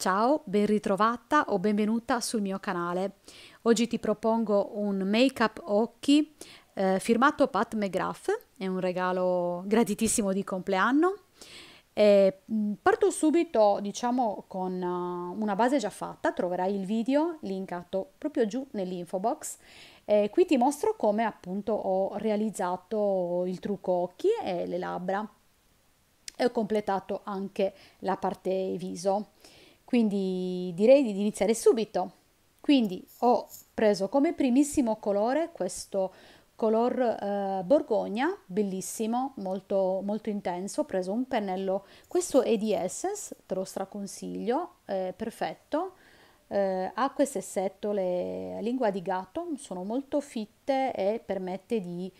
Ciao, ben ritrovata o benvenuta sul mio canale. Oggi ti propongo un make-up occhi firmato Pat McGrath, è un regalo gratitissimo di compleanno. E parto subito, diciamo, con una base già fatta, troverai il video linkato proprio giù nell'info box. E qui ti mostro come appunto ho realizzato il trucco occhi e le labbra e ho completato anche la parte viso. Quindi direi di iniziare subito. Quindi ho preso come primissimo colore questo color borgogna, bellissimo, molto intenso. Ho preso un pennello, questo è di Essence, te lo straconsiglio, perfetto. Ha queste settole a lingua di gatto, sono molto fitte e permette di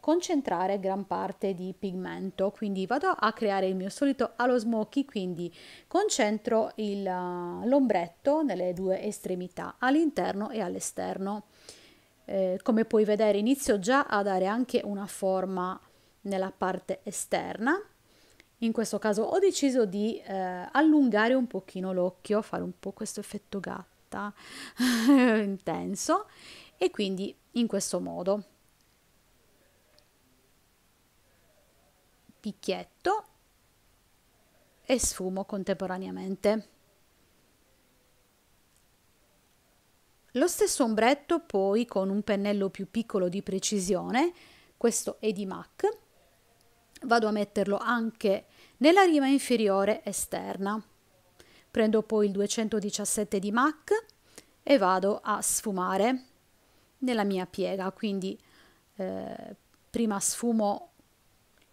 concentrare gran parte di pigmento. Quindi vado a creare il mio solito halo smoky, quindi concentro l'ombretto nelle due estremità, all'interno e all'esterno. Come puoi vedere inizio già a dare anche una forma nella parte esterna. In questo caso ho deciso di allungare un pochino l'occhio, fare un po' questo effetto gatta intenso, e quindi in questo modo picchietto e sfumo contemporaneamente. Lo stesso ombretto poi con un pennello più piccolo di precisione, questo è di MAC, vado a metterlo anche nella rima inferiore esterna. Prendo poi il 217 di MAC e vado a sfumare nella mia piega, quindi prima sfumo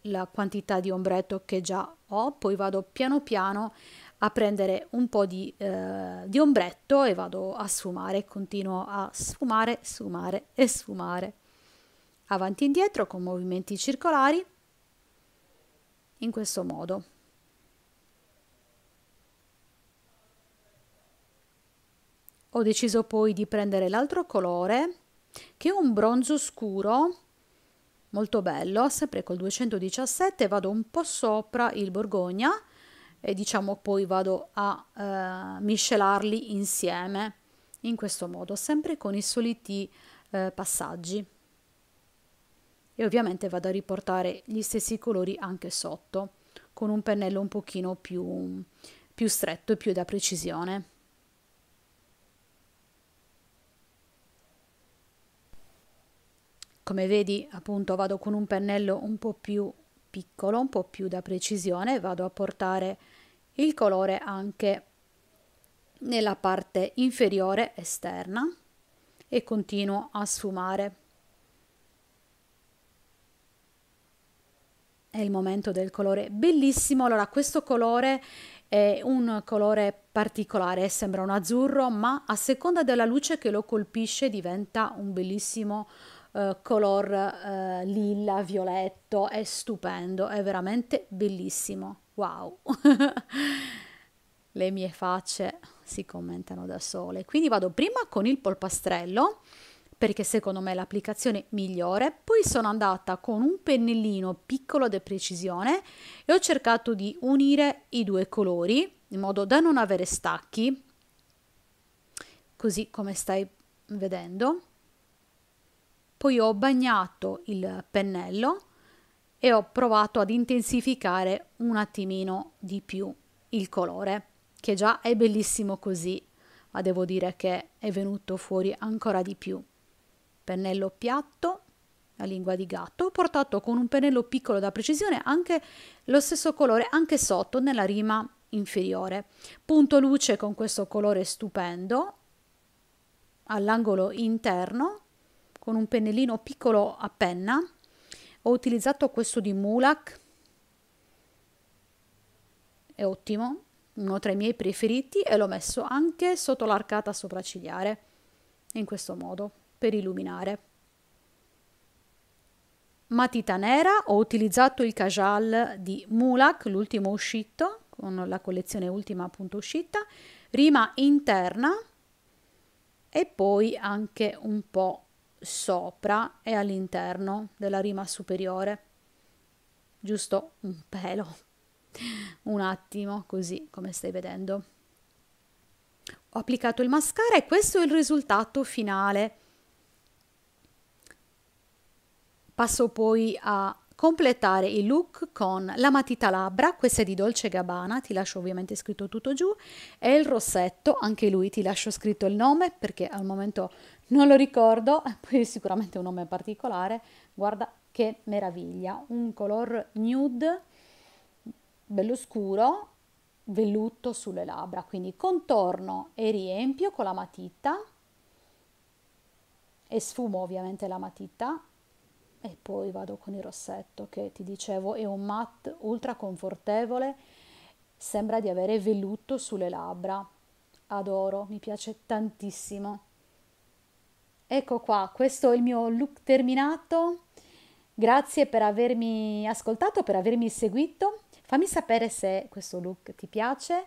la quantità di ombretto che già ho, poi vado piano piano a prendere un po' di ombretto e vado a sfumare, continuo a sfumare, sfumare e sfumare, avanti e indietro con movimenti circolari, in questo modo. Ho deciso poi di prendere l'altro colore, che è un bronzo scuro, molto bello, sempre col 217, vado un po' sopra il borgogna e diciamo poi vado a miscelarli insieme, in questo modo, sempre con i soliti passaggi. E ovviamente vado a riportare gli stessi colori anche sotto, con un pennello un pochino più stretto e più da precisione. Come vedi, appunto, vado con un pennello un po' più piccolo, un po' più da precisione, vado a portare il colore anche nella parte inferiore esterna e continuo a sfumare. È il momento del colore bellissimo. Allora, questo colore è un colore particolare, sembra un azzurro, ma a seconda della luce che lo colpisce diventa un bellissimo color lilla, violetto. È stupendo, è veramente bellissimo. Wow! Le mie facce si commentano da sole. Quindi vado prima con il polpastrello, perché secondo me è l'applicazione migliore, poi sono andata con un pennellino piccolo di precisione e ho cercato di unire i due colori in modo da non avere stacchi, così come stai vedendo. Poi ho bagnato il pennello e ho provato ad intensificare un attimino di più il colore, che già è bellissimo così, ma devo dire che è venuto fuori ancora di più. Pennello piatto, la lingua di gatto, ho portato con un pennello piccolo da precisione anche lo stesso colore anche sotto nella rima inferiore. Punto luce con questo colore stupendo all'angolo interno con un pennellino piccolo a penna. Ho utilizzato questo di Mulac, è ottimo, uno tra i miei preferiti, e l'ho messo anche sotto l'arcata sopraccigliare, in questo modo, per illuminare. Matita nera, ho utilizzato il Kajal di Mulac, l'ultimo uscito, con la collezione ultima appunto uscita, rima interna e poi anche un po' sopra e all'interno della rima superiore, giusto un pelo, un attimo, così come stai vedendo. Ho applicato il mascara e questo è il risultato finale. Passo poi a completare il look con la matita labbra, questa è di Dolce Gabbana, ti lascio ovviamente scritto tutto giù, e il rossetto, anche lui ti lascio scritto il nome perché al momento non lo ricordo, poi sicuramente è un nome particolare, guarda che meraviglia, un color nude, bello scuro, velluto sulle labbra, quindi contorno e riempio con la matita e sfumo ovviamente la matita. E poi vado con il rossetto che ti dicevo è un matte ultra confortevole, sembra di avere velluto sulle labbra, adoro, mi piace tantissimo. Ecco qua, questo è il mio look terminato, grazie per avermi ascoltato, per avermi seguito, fammi sapere se questo look ti piace,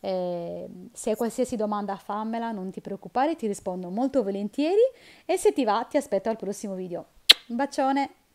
se hai qualsiasi domanda fammela, non ti preoccupare, ti rispondo molto volentieri e se ti va ti aspetto al prossimo video. Un bacione!